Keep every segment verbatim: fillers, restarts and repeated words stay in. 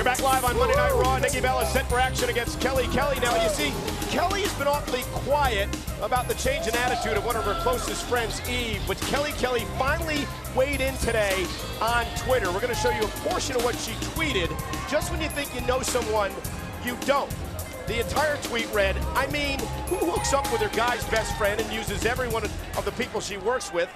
You're back live on Monday Night Raw. Nikki Bella set for action against Kelly Kelly. Now, you see, Kelly has been awfully quiet about the change in attitude of one of her closest friends, Eve, but Kelly Kelly finally weighed in today on Twitter. We're going to show you a portion of what she tweeted. Just when you think you know someone, you don't. The entire tweet read, I mean, who hooks up with her guy's best friend and uses every one of the people she works with?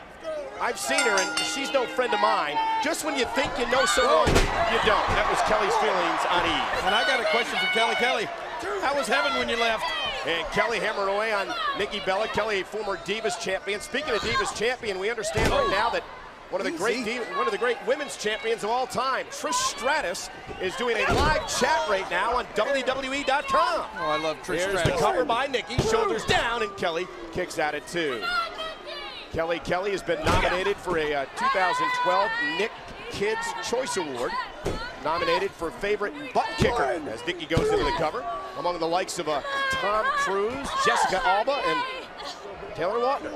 I've seen her, and she's no friend of mine. Just when you think you know someone, you don't. That was Kelly's feelings on Eve. And I got a question for Kelly Kelly. How was heaven when you left? And Kelly hammered away on Nikki Bella. Kelly, a former Divas Champion. Speaking of Divas Champion, we understand right now that one of the great one of the great women's champions of all time, Trish Stratus, is doing a live chat right now on W W E dot com. Oh, I love Trish Stratus. Here's the cover by Nikki, shoulders down, and Kelly kicks at it too. Kelly Kelly has been nominated for a uh, two thousand twelve Nick Kids Choice Award. Nominated for favorite butt kicker as Nikki goes into the cover. Among the likes of uh, Tom Cruise, Jessica Alba, and Taylor Lautner.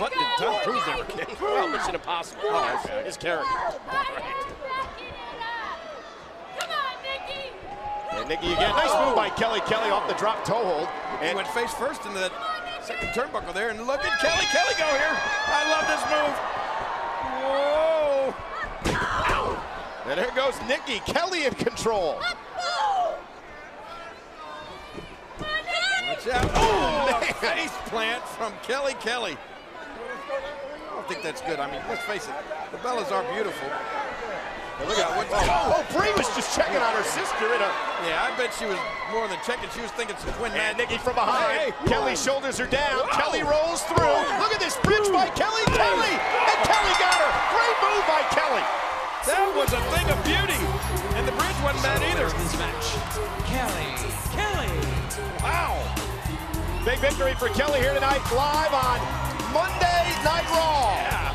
What did Tom Cruise ever kick? Well, Mission Impossible. Oh, okay. His character. Right. And Nikki again. Nice move by Kelly Kelly off the drop toe hold. And he went face first into that second turnbuckle there, and look at Kelly Kelly go here. I love this move. Whoa. Ow. And here goes Nikki. Kelly in control. Watch out. Oh, man. Face plant from Kelly Kelly. I don't think that's good. I mean, let's face it. The Bellas are beautiful. Now look out. What, oh, oh, Bree was just checking on her sister in a... Yeah, I bet she was more than checking. She was thinking some twin man. Nikki from behind. Hey. Kelly's shoulders are down. Whoa. Kelly rolls through. Look at this bridge by Kelly Kelly. And Kelly got her. Great move by Kelly. That was a thing of beauty. And the bridge wasn't bad either. This match. Kelly. Kelly. Wow. Big victory for Kelly here tonight, live on Monday Night Raw. Yeah.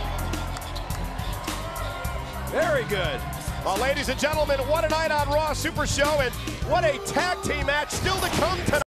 Very good. Well, ladies and gentlemen, what a night on Raw Super Show, and what a tag team match still to come tonight.